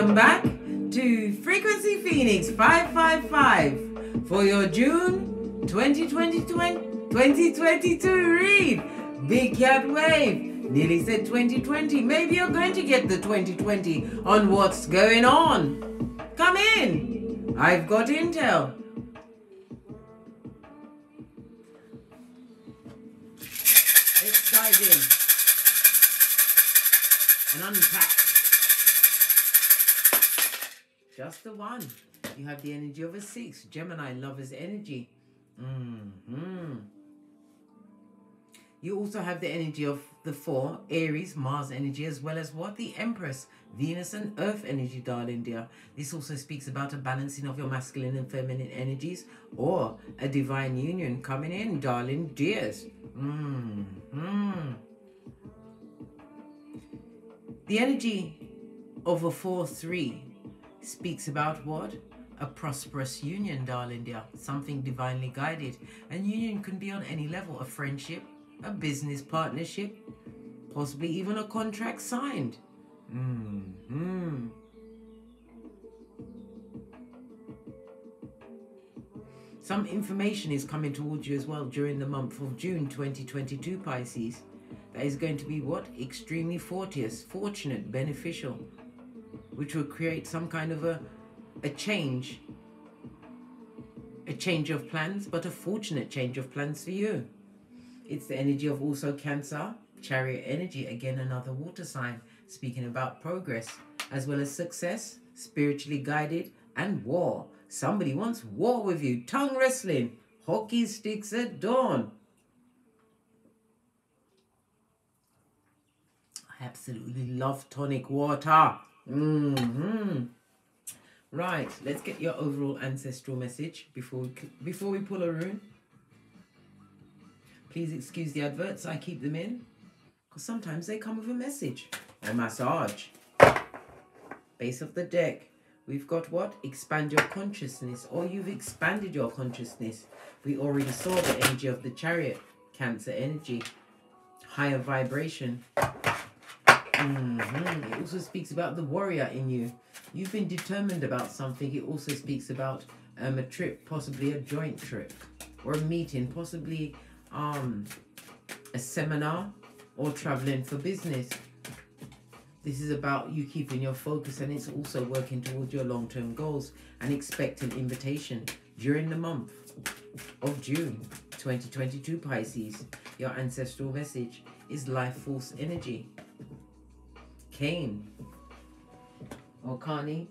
Welcome back to Frequency Phoenix 555 for your June 2022 read. Big Cat Wave. Nearly said 2020. Maybe you're going to get the 2020 on what's going on. Come in. I've got intel. Let's dive in and unpack. Just the one. You have the energy of a 6. Gemini, lover's energy. You also have the energy of the 4. Aries, Mars energy, as well as what? The Empress, Venus and Earth energy, darling dear. This also speaks about a balancing of your masculine and feminine energies, or a divine union coming in, darling dears. The energy of a 4-3. Speaks about what? A prosperous union, darling dear. Something divinely guided. And union can be on any level. A friendship, a business partnership, possibly even a contract signed. Some information is coming towards you as well during the month of June 2022, Pisces. That is going to be what? Extremely fortunate, beneficial, which will create some kind of a change of plans, but a fortunate change of plans for you. It's the energy of also Cancer, Chariot energy, again another water sign, speaking about progress, as well as success, spiritually guided, and war. Somebody wants war with you, tongue wrestling, hockey sticks at dawn. I absolutely love tonic water. Right, let's get your overall ancestral message before we pull a rune. Please excuse the adverts, I keep them in because sometimes they come with a message or massage. Base of the deck, we've got what? Expand your consciousness, or you've expanded your consciousness. We already saw the energy of the Chariot, Cancer energy, higher vibration. It also speaks about the warrior in you. You've been determined about something. It also speaks about a trip, possibly a joint trip, or a meeting, possibly a seminar, or traveling for business. This is about you keeping your focus, and it's also working towards your long-term goals. And expect an invitation during the month of June 2022, Pisces. Your ancestral message is life force energy. Cain or Carney.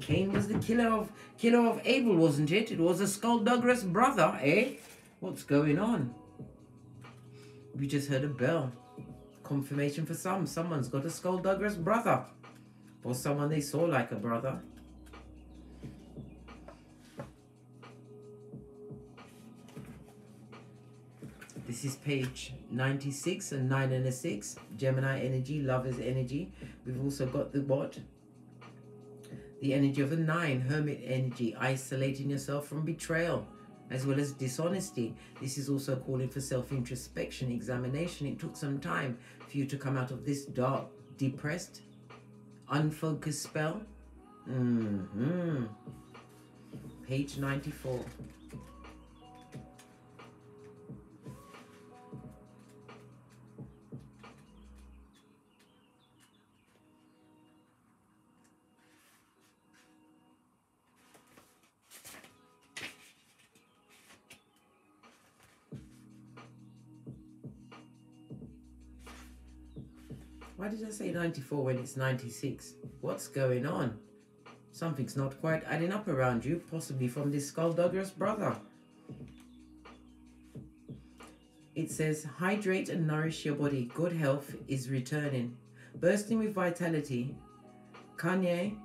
Cain was the killer of Abel, wasn't it? It was a skullduggerous brother, eh? What's going on? We just heard a bell. Confirmation for some. Someone's got a skullduggerous brother, or someone they saw like a brother. This is page 96 and 9 and a 6. Gemini energy, lover's energy. We've also got the what? The energy of a 9, hermit energy, isolating yourself from betrayal, as well as dishonesty. This is also calling for self-introspection, examination. It took some time for you to come out of this dark, depressed, unfocused spell. Page 94. Why did I say 94 when it's 96? What's going on? Something's not quite adding up around you, possibly from this skullduggerous brother. It says, hydrate and nourish your body. Good health is returning. Bursting with vitality. Carne.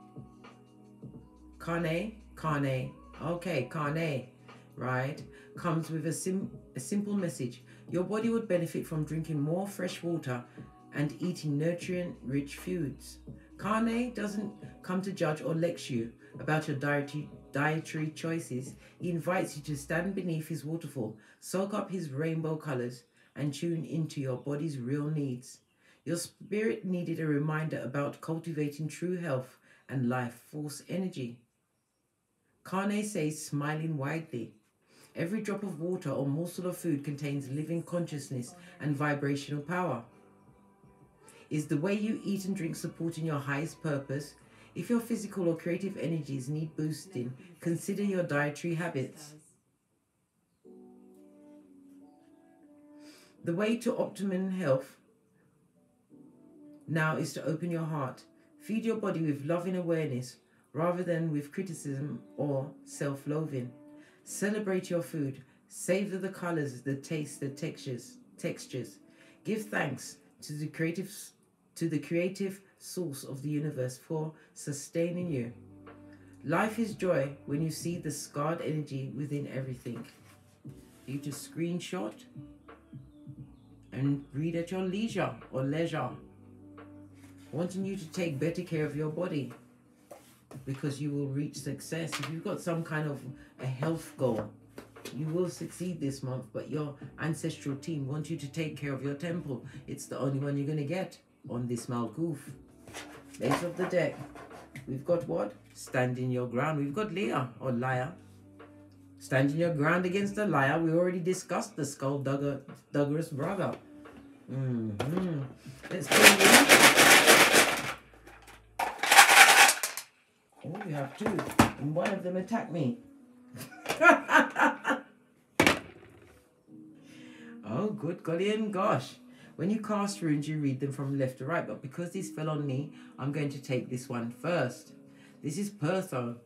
Right, comes with a simple message. Your body would benefit from drinking more fresh water and eating nutrient-rich foods. Carne doesn't come to judge or lecture you about your dietary choices. He invites you to stand beneath his waterfall, soak up his rainbow colors, and tune into your body's real needs. Your spirit needed a reminder about cultivating true health and life force energy. Kane says, smiling widely. Every drop of water or morsel of food contains living consciousness and vibrational power. Is the way you eat and drink supporting your highest purpose? If your physical or creative energies need boosting, consider your dietary habits. The way to optimum health now is to open your heart. Feed your body with love and awareness rather than with criticism or self-loathing. Celebrate your food. Savor the colors, the taste, the textures. Give thanks to the creative source of the universe for sustaining you. Life is joy when you see the scarred energy within everything. You just screenshot and read at your leisure. Wanting you to take better care of your body because you will reach success. If you've got some kind of a health goal, you will succeed this month, but your ancestral team wants you to take care of your temple. It's the only one you're going to get on this Malkuth. Base of the deck. We've got what? Standing your ground. We've got Leah or Liar. Standing your ground against the liar. We already discussed the Skulldugger's brother. Let's bring in. Oh, we have two. And one of them attacked me. Oh, good golly and gosh. When you cast runes, you read them from left to right. But because this fell on me, I'm going to take this one first. This is Pertho,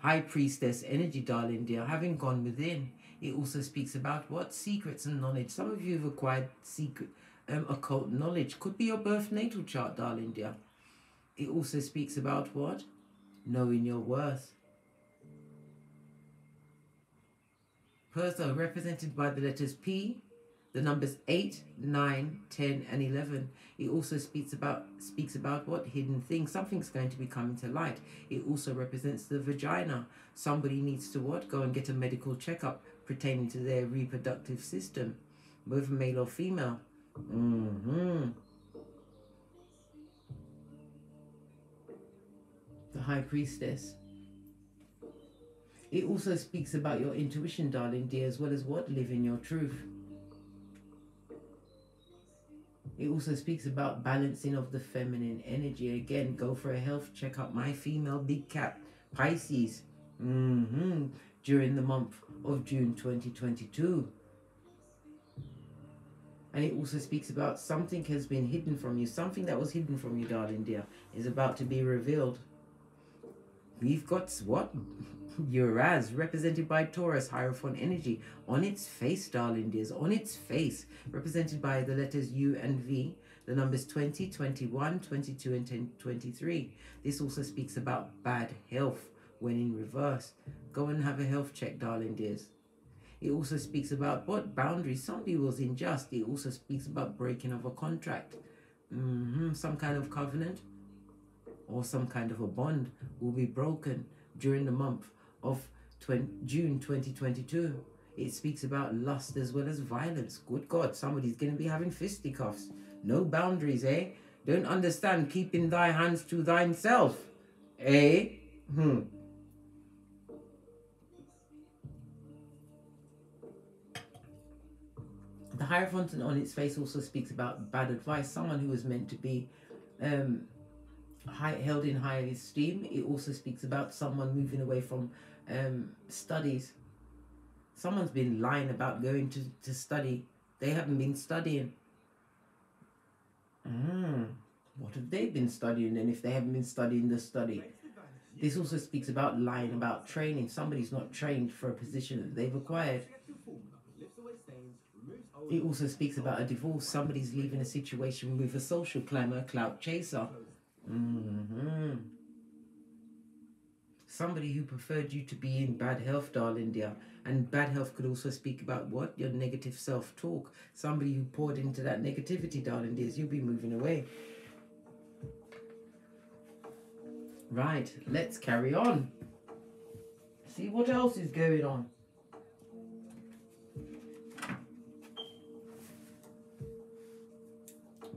High Priestess energy, darling dear. Having gone within, it also speaks about what? Secrets and knowledge. Some of you have acquired occult knowledge. Could be your birth natal chart, darling dear. It also speaks about what? Knowing your worth. Pertho, represented by the letters P, the numbers 8, 9, 10, and 11. It also speaks about what? Hidden things. Something's going to be coming to light. It also represents the vagina. Somebody needs to what? Go and get a medical checkup pertaining to their reproductive system, whether male or female. The High Priestess. It also speaks about your intuition, darling dear, as well as what? Living your truth. It also speaks about balancing of the feminine energy. Again, go for a health checkup. My female big cat, Pisces, during the month of June 2022. And it also speaks about something has been hidden from you. Something that was hidden from you, darling dear, is about to be revealed. We've got what? Uraz, represented by Taurus, Hierophant energy, on its face, darling dears, on its face, represented by the letters U and V, the numbers 20, 21, 22, and 10, 23. This also speaks about bad health when in reverse. Go and have a health check, darling dears. It also speaks about what? Boundaries. Somebody was unjust. It also speaks about breaking of a contract, some kind of covenant or some kind of a bond will be broken during the month of June 2022. It speaks about lust as well as violence. Good God, somebody's going to be having fisticuffs. No boundaries, eh? Don't understand keeping thy hands to thine self, eh? The Hierophant on its face also speaks about bad advice. Someone who was meant to be held in high esteem. It also speaks about someone moving away from studies. Someone's been lying about going to study. They haven't been studying. What have they been studying then if they haven't been studying the study? This also speaks about lying about training. Somebody's not trained for a position that they've acquired. It also speaks about a divorce. Somebody's leaving a situation with a social climber, clout chaser. Somebody who preferred you to be in bad health, darling dear. And bad health could also speak about what? Your negative self-talk. Somebody who poured into that negativity, darling dears. You'll be moving away. Right, let's carry on. See what else is going on.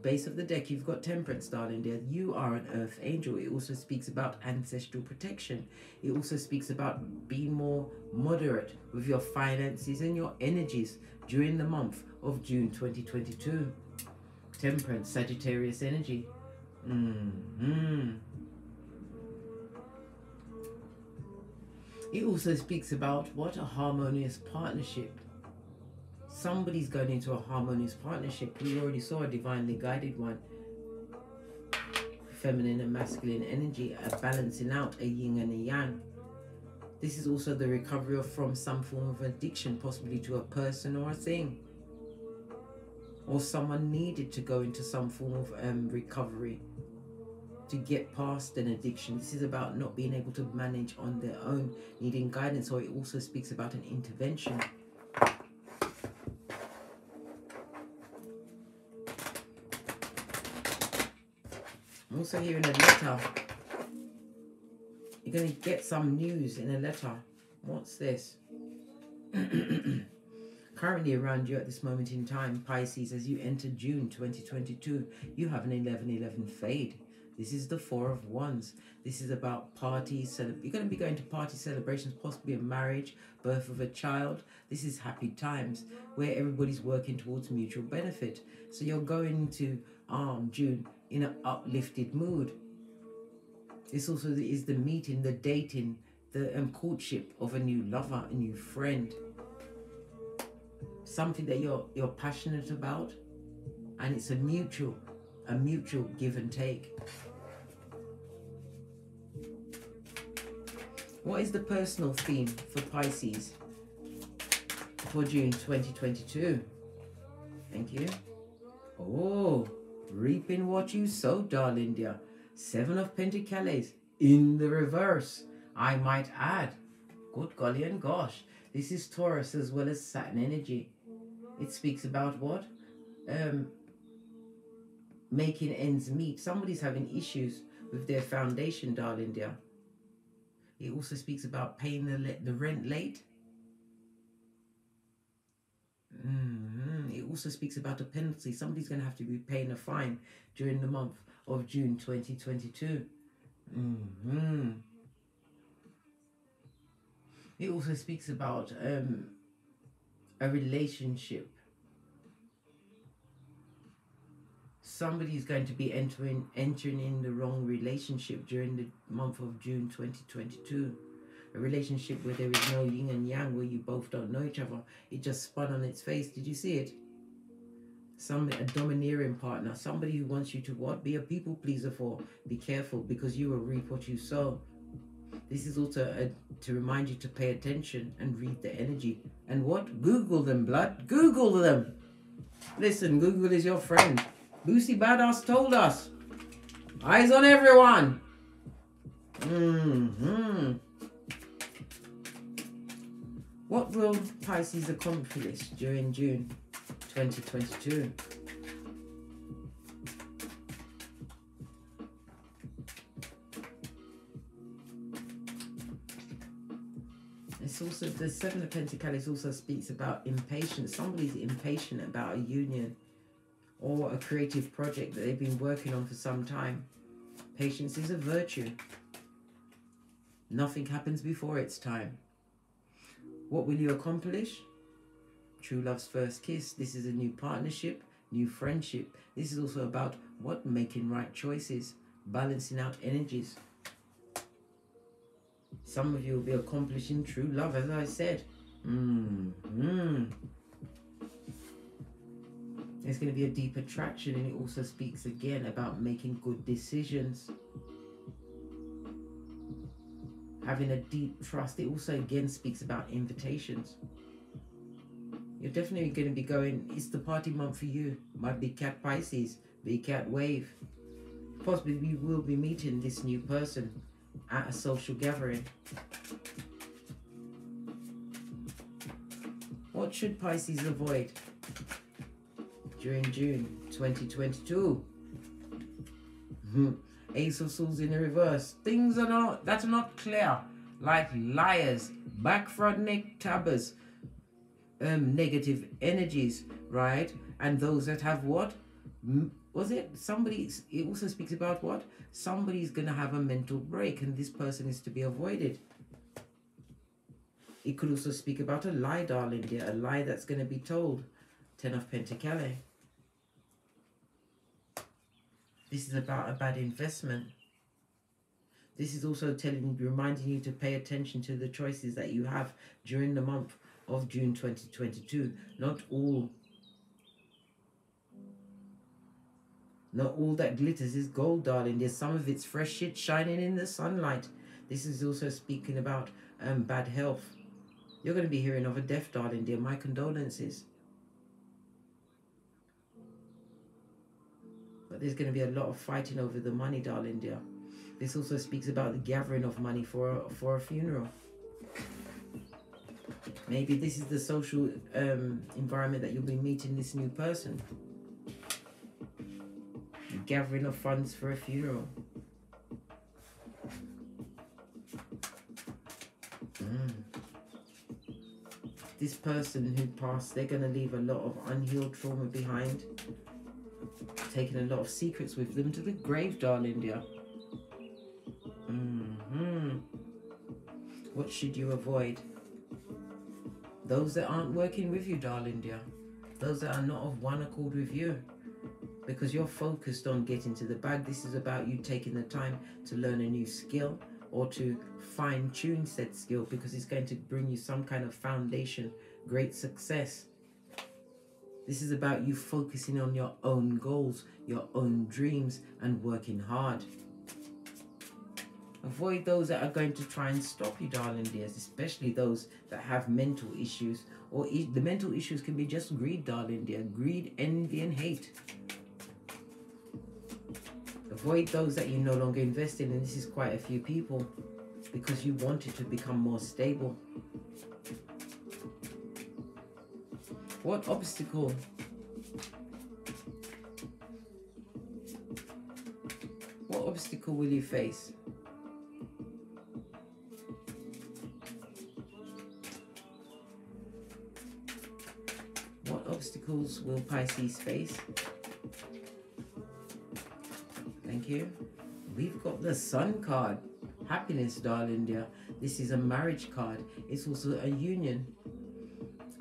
base of the deck, you've got Temperance, darling dear. You are an earth angel. It also speaks about ancestral protection. It also speaks about being more moderate with your finances and your energies during the month of June 2022. Temperance, Sagittarius energy. It also speaks about what? A harmonious partnership. Somebody's going into a harmonious partnership. We already saw a divinely guided one. Feminine and masculine energy, a balancing out, a yin and a yang. This is also the recovery from some form of addiction, possibly to a person or a thing. Or someone needed to go into some form of recovery to get past an addiction. This is about not being able to manage on their own, needing guidance, or it also speaks about an intervention. I'm also hearing a letter. You're going to get some news in a letter. What's this? Currently around you at this moment in time, Pisces, as you enter June 2022, you have an 11-11 fade. This is the 4 of Wands. This is about parties. You're going to be going to party celebrations, possibly a marriage, birth of a child. This is happy times where everybody's working towards mutual benefit. So you're going to June in an uplifted mood. This also is the meeting, the dating, the courtship of a new lover, a new friend. Something that you're passionate about, and it's a mutual give and take. What is the personal theme for Pisces for June 2022? Thank you. Oh, reaping what you sow, darling dear. 7 of Pentacles in the reverse, I might add. Good golly and gosh. This is Taurus as well as Saturn energy. It speaks about what? Making ends meet. Somebody's having issues with their foundation, darling dear. It also speaks about paying the rent late. It also speaks about a penalty. Somebody's going to have to be paying a fine during the month of June 2022. It also speaks about a relationship. Somebody's going to be entering in the wrong relationship during the month of June 2022. A relationship where there is no yin and yang, where you both don't know each other. It just spun on its face. Did you see it? A domineering partner. Somebody who wants you to what? Be a people pleaser for. Be careful, because you will reap what you sow. This is also to remind you to pay attention and read the energy. And what? Google them, blood. Google them. Listen, Google is your friend. Lucy Badass told us. Eyes on everyone. What will Pisces accomplish during June 2022? It's also the 7 of Pentacles also speaks about impatience. Somebody's impatient about a union or a creative project that they've been working on for some time. Patience is a virtue. Nothing happens before its time. What will you accomplish? True love's first kiss. This is a new partnership, new friendship. This is also about what? Making right choices, balancing out energies. Some of you will be accomplishing true love, as I said. There's going to be a deep attraction, and it also speaks again about making good decisions. Having a deep trust. It also again speaks about invitations. You're definitely going to be going, it's the party month for you, my big cat Pisces, big cat wave. Possibly we will be meeting this new person at a social gathering. What should Pisces avoid during June 2022? Ace of Swords in the reverse. Things are not, that are not clear, like liars, backfront neck tabbers, negative energies, right? And those that have what? was it? Somebody's, it also speaks about what? Somebody's going to have a mental break and this person is to be avoided. It could also speak about a lie, darling dear, a lie that's going to be told. 10 of Pentacles. This is about a bad investment. This is also telling, reminding you to pay attention to the choices that you have during the month of June 2022. Not all that glitters is gold, darling. There's some of it's fresh shit shining in the sunlight. This is also speaking about bad health. You're going to be hearing of a death, darling dear. My condolences. But there's going to be a lot of fighting over the money, darling dear. This also speaks about the gathering of money for a funeral. Maybe this is the social environment that you'll be meeting this new person. Gathering of funds for a funeral. This person who passed, they're going to leave a lot of unhealed trauma behind, taking a lot of secrets with them to the grave, darling dear. What should you avoid? Those that aren't working with you, darling dear. Those that are not of one accord with you. Because you're focused on getting to the bag. This is about you taking the time to learn a new skill or to fine-tune said skill, because it's going to bring you some kind of foundation, great success. This is about you focusing on your own goals, your own dreams, and working hard. Avoid those that are going to try and stop you, darling dears, especially those that have mental issues. Or the mental issues can be just greed, darling dear. Greed, envy, and hate. Avoid those that you no longer invest in, and this is quite a few people, because you wanted to become more stable. What obstacle? What obstacle will you face? What obstacles will Pisces face? Here we've got the Sun card, happiness, darling dear. This is a marriage card. It's also a union.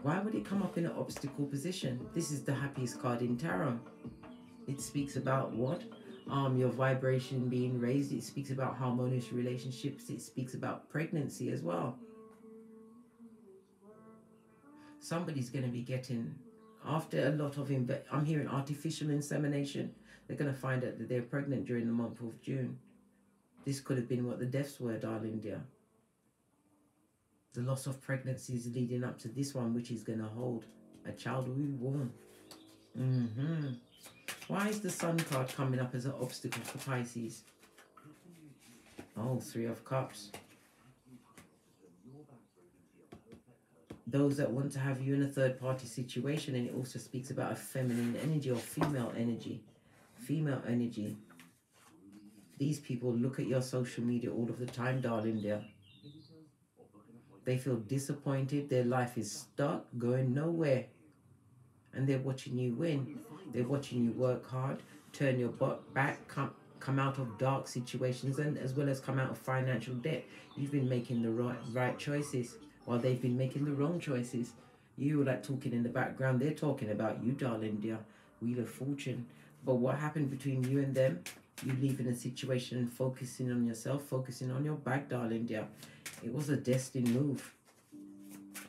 Why would it come up in an obstacle position? This is the happiest card in tarot. It speaks about what? Your vibration being raised. It speaks about harmonious relationships. It speaks about pregnancy as well. Somebody's going to be getting, after a lot of I'm hearing artificial insemination. They're going to find out that they're pregnant during the month of June. This could have been what the deaths were, darling dear. The loss of pregnancies leading up to this one, which is going to hold a child will be born. Why is the Sun card coming up as an obstacle for Pisces? Oh, Three of Cups. Those that want to have you in a third-party situation, and it also speaks about a feminine energy or female energy. Female energy. These people look at your social media all of the time, darling dear. They feel disappointed. Their life is stuck, going nowhere. And they're watching you win. They're watching you work hard, turn your butt back, come out of dark situations, and as well as come out of financial debt. You've been making the right choices while they've been making the wrong choices. You're like talking in the background. They're talking about you, darling dear. Wheel of Fortune. But what happened between you and them? You leaving a situation and focusing on yourself, focusing on your bag, darling dear. It was a destined move.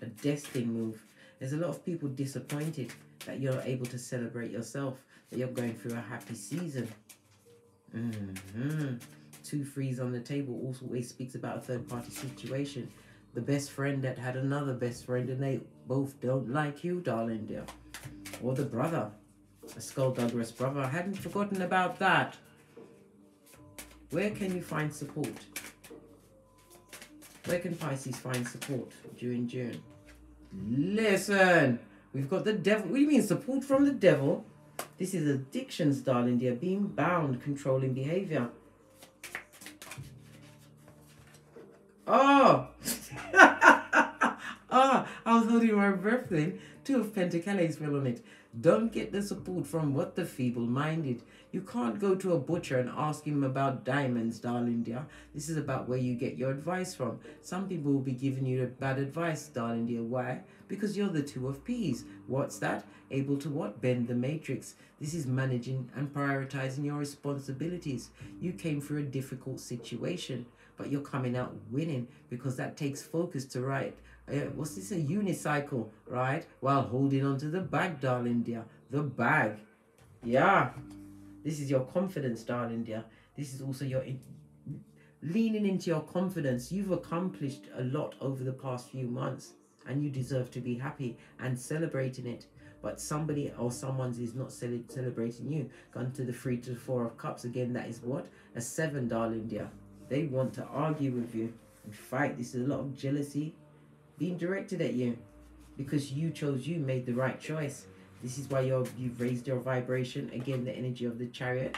A destined move. There's a lot of people disappointed that you're able to celebrate yourself, that you're going through a happy season. 2 threes on the table also always speaks about a third-party situation. The best friend that had another best friend and they both don't like you, darling dear. Or the brother. A skullduggerous brother. I hadn't forgotten about that. Where can you find support? Where can Pisces find support during June? Listen, we've got the devil. What do you mean support from the devil? This is addictions, darling dear. Being bound, controlling behavior. Oh, I was holding my breath then. Two of Pentacles is real on it. Don't get the support from what the feeble-minded. You can't go to a butcher and ask him about diamonds, darling dear. This is about where you get your advice from. Some people will be giving you bad advice, darling dear. Why? Because you're the Two of Ps. What's that? Able to what? Bend the matrix. This is managing and prioritizing your responsibilities. You came through a difficult situation, but you're coming out winning because that takes focus to write. What's this? A unicycle, right? While holding onto the bag, darling dear. The bag. Yeah. This is your confidence, darling dear. This is also your leaning into your confidence. You've accomplished a lot over the past few months and you deserve to be happy and celebrating it. But somebody or someone's is not celebrating you. Gone to the 3 to 4 of cups. Again, that is what? A 7, darling dear. They want to argue with you and fight. This is a lot of jealousy being directed at you because you chose, you made the right choice. This is why you've raised your vibration. Again, the energy of the Chariot.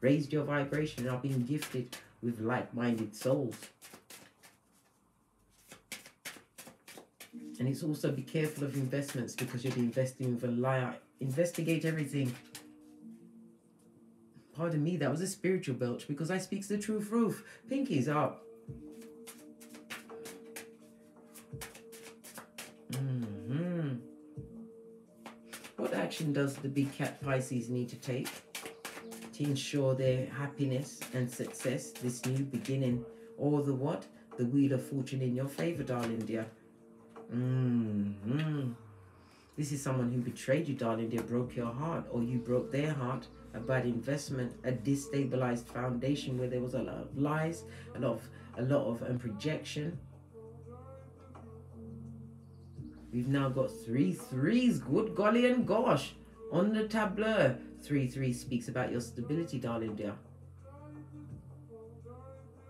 Raised your vibration and are being gifted with like-minded souls. And it's also be careful of investments because you'll be investing with a liar. Investigate everything. Pardon me, that was a spiritual belch because I speak the truth, Ruth. Pinkies up. What action does the big cat Pisces need to take to ensure their happiness and success, this new beginning? Or the what? The Wheel of Fortune in your favor, darling dear. This is someone who betrayed you, darling dear, broke your heart, or you broke their heart. A bad investment, a destabilized foundation where there was a lot of lies, a lot of projection. We've now got 3 3s, good golly and gosh, on the tableau. 3 3 speaks about your stability, darling dear.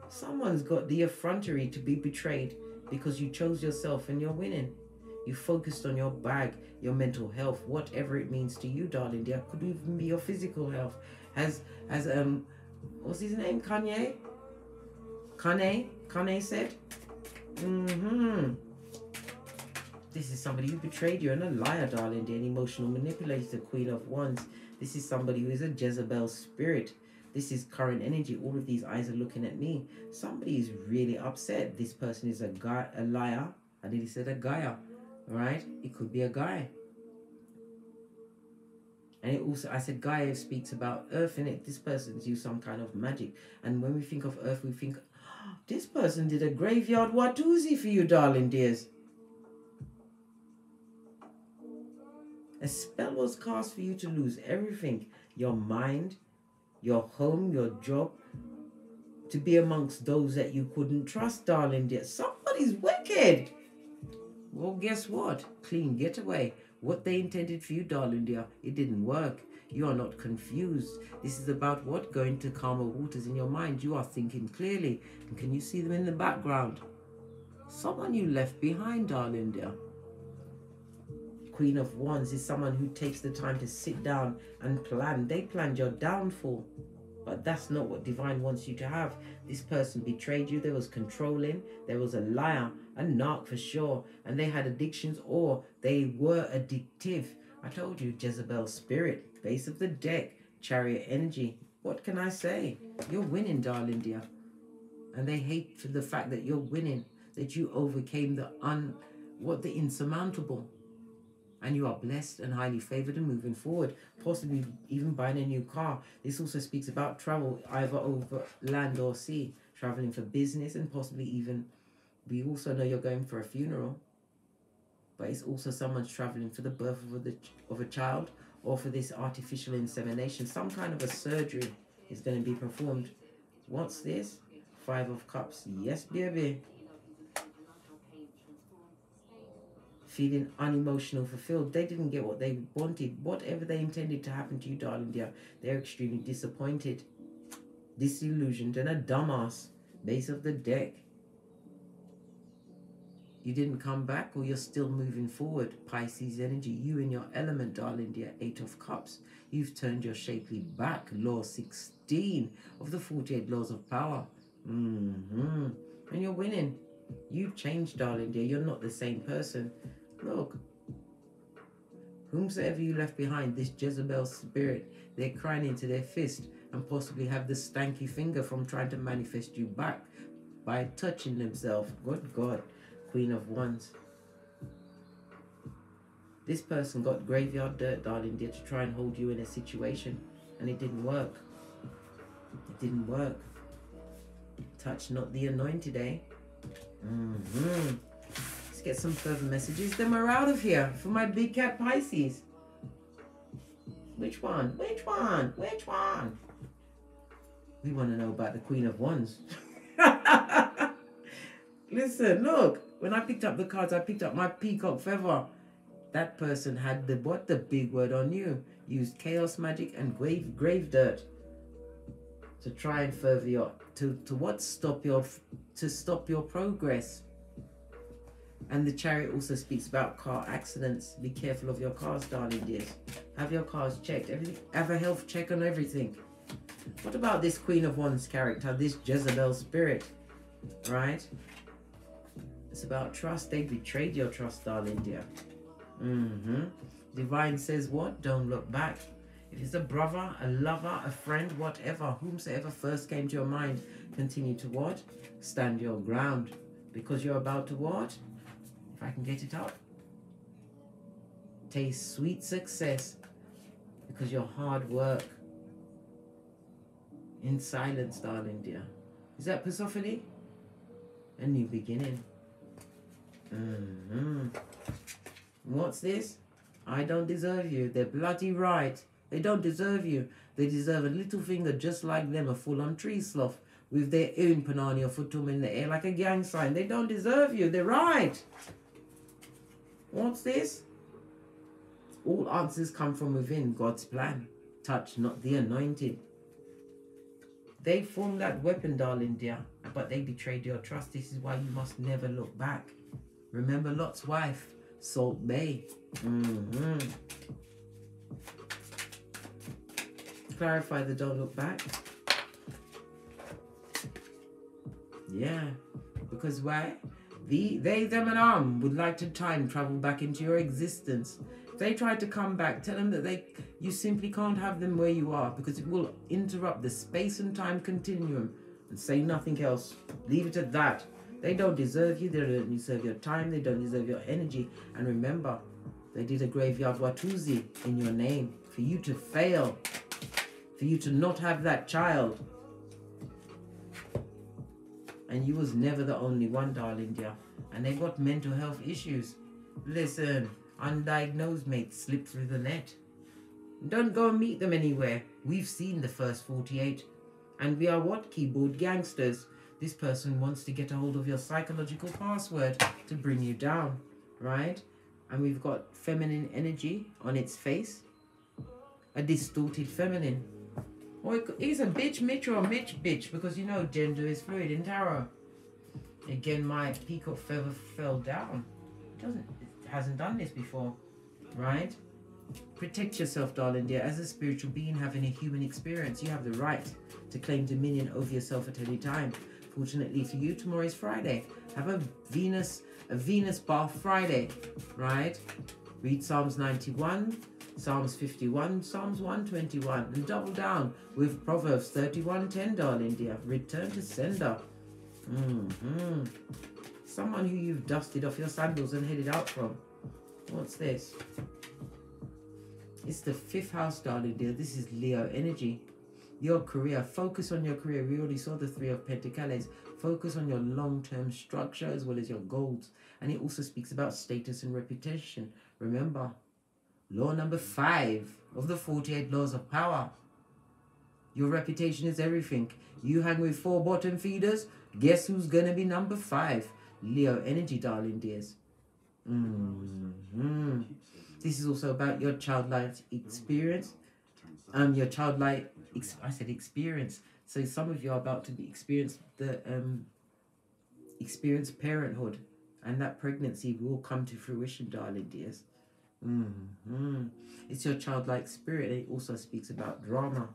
Someone's got the effrontery to be betrayed because you chose yourself and you're winning. You focused on your bag, your mental health, whatever it means to you, darling dear. Could even be your physical health. As what's his name? Kanye? Kanye? Kanye said? This is somebody who betrayed you and a liar, darling dear, an emotional manipulator, Queen of Wands. This is somebody who is a Jezebel spirit. This is current energy. All of these eyes are looking at me. Somebody is really upset. This person is a liar. I nearly said a Gaia. Right? It could be a guy. And it also, I said Gaia speaks about earth in it. This person's used some kind of magic. And when we think of earth, we think, oh, this person did a graveyard Watusi for you, darling dears. A spell was cast for you to lose everything. Your mind, your home, your job. To be amongst those that you couldn't trust, darling dear. Somebody's wicked. Well, guess what? Clean getaway. What they intended for you, darling dear, it didn't work. You are not confused. This is about what? Going to calmer waters in your mind. You are thinking clearly. And can you see them in the background? Someone you left behind, darling dear. Queen of Wands is someone who takes the time to sit down and plan. They planned your downfall. But that's not what divine wants you to have. This person betrayed you. There was controlling. There was a liar, a narc for sure. And they had addictions, or they were addictive. I told you, Jezebel spirit, base of the deck, Chariot energy. What can I say? You're winning, darling dear. And they hate for the fact that you're winning, that you overcame the insurmountable. And you are blessed and highly favored and moving forward, possibly even buying a new car. This also speaks about travel, either over land or sea, traveling for business, and possibly even, we also know you're going for a funeral, but it's also someone's traveling for the birth of a child, or for this artificial insemination. Some kind of a surgery is going to be performed. What's this? 5 of Cups. Yes, baby. Feeling unemotional, fulfilled. They didn't get what they wanted. Whatever they intended to happen to you, darling dear, they're extremely disappointed, disillusioned, and a dumbass. Base of the deck. You didn't come back, or you're still moving forward. Pisces energy. You in your element, darling dear. 8 of Cups. You've turned your shapely back. Law 16 of the 48 laws of power. And you're winning. You've changed, darling dear. You're not the same person. Look, Whomsoever you left behind, this Jezebel spirit, they're crying into their fist and possibly have the stanky finger from trying to manifest you back by touching themselves. Good God, Queen of Wands. This person got graveyard dirt, darling dear, to try and hold you in a situation, and it didn't work. It didn't work. Touch not the anointed, eh? Mm-hmm. Let's get some further messages, then we're out of here for my big cat Pisces. Which one? Which one? Which one? We want to know about the Queen of Wands. Listen, look. When I picked up the cards, I picked up my peacock feather. That person had the, what, the big word on you. Used chaos magic and grave dirt to try and further your, to stop your progress. And the Chariot also speaks about car accidents. Be careful of your cars, darling dears. Have your cars checked. Everything, have a health check on everything. What about this Queen of Wands character, this Jezebel spirit, right? It's about trust. They betrayed your trust, darling dear. Mm-hmm. Divine says what? Don't look back. If it's a brother, a lover, a friend, whatever, whomsoever first came to your mind, continue to what? Stand your ground. Because you're about to what? If I can get it up. Taste sweet success. Because your hard work. In silence, darling dear. Is that Persephone? A new beginning. Mm-hmm. What's this? I don't deserve you. They're bloody right. They don't deserve you. They deserve a little finger just like them, a full-on tree sloth with their own panani or futum in the air like a gang sign. They don't deserve you. They're right. What's this? All answers come from within God's plan. Touch not the anointed. They formed that weapon, darling dear, but they betrayed your trust. This is why you must never look back. Remember Lot's wife. Salt Bay. Mm-hmm. Clarify the don't look back. Yeah. Because why? They, them, and arm would like to time travel back into your existence. If they try to come back, tell them that you simply can't have them where you are because it will interrupt the space and time continuum, and say nothing else. Leave it at that. They don't deserve you, they don't deserve your time, they don't deserve your energy. And remember, they did a graveyard Watusi in your name for you to fail, for you to not have that child. And you was never the only one, darling dear. And they got mental health issues. Listen, undiagnosed mates slip through the net. Don't go and meet them anywhere. We've seen the first 48. And we are what? Keyboard gangsters. This person wants to get a hold of your psychological password to bring you down, right? And we've got feminine energy on its face. A distorted feminine. Or it's a bitch, Mitch, or a Mitch, bitch, because you know gender is fluid in tarot. Again, my peacock feather fell down. It hasn't done this before, right? Protect yourself, darling dear. As a spiritual being having a human experience, you have the right to claim dominion over yourself at any time. Fortunately for you, tomorrow is Friday. Have a Venus bath Friday, right? Read Psalms 91, Psalms 51, Psalms 121, and double down with Proverbs 31:10, darling dear. Return to sender. Mm-hmm. Someone who you've dusted off your sandals and headed out from. What's this? It's the 5th house, darling dear. This is Leo energy. Your career. Focus on your career. We already saw the 3 of Pentacles. Focus on your long-term structure as well as your goals. And it also speaks about status and reputation. Remember, law number 5 of the 48 laws of power. Your reputation is everything. You hang with 4 bottom feeders. Guess who's going to be number 5? Leo energy, darling dears. Mm-hmm. This is also about your childlike experience. Your childlike, I said experience. So some of you are about to be experience parenthood, and that pregnancy will come to fruition, darling dears. Mm-hmm. It's your childlike spirit. It also speaks about drama.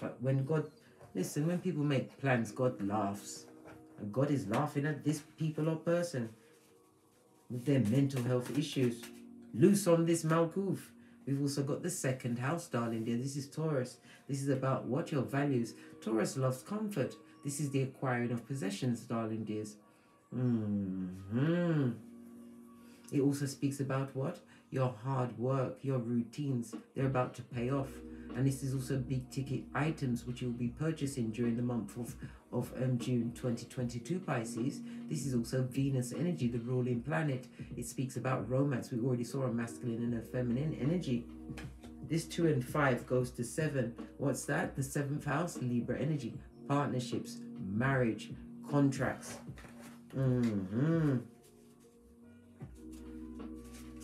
But when God, listen, when people make plans, God laughs, and God is laughing at this people or person with their mental health issues. Loose on this Malkuth. We've also got the second house, darling dear. This is Taurus. This is about what your values. Taurus loves comfort. This is the acquiring of possessions, darling dears. It also speaks about what? Your hard work, your routines. They're about to pay off. And this is also big ticket items which you'll be purchasing during the month of June 2022, Pisces. This is also Venus energy, the ruling planet. It speaks about romance. We already saw a masculine and a feminine energy. This 2 and 5 goes to 7. What's that? The 7th house, Libra energy. Partnerships, marriage, contracts.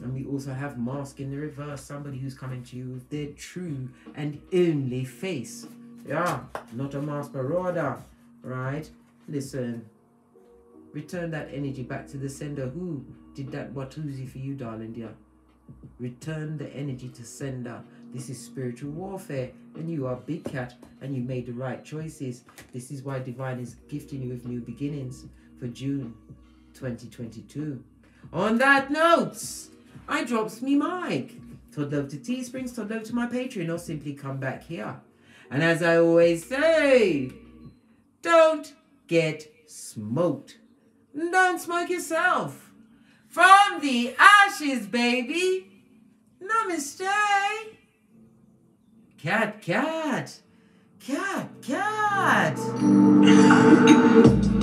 And we also have mask in the reverse, somebody who's coming to you with their true and only face. Yeah, not a mask marauder, right? Listen, return that energy back to the sender. Who did that Watusi for you, darling dear? Return the energy to sender. This is spiritual warfare, and you are big cat, and you made the right choices. This is why divine is gifting you with new beginnings for June 2022. On that note, I drops me mic. Todd love to Teesprings, todd love to my Patreon, or simply come back here. And as I always say, don't get smoked. Don't smoke yourself. From the ashes, baby. Namaste. Cat, cat. Cat, cat.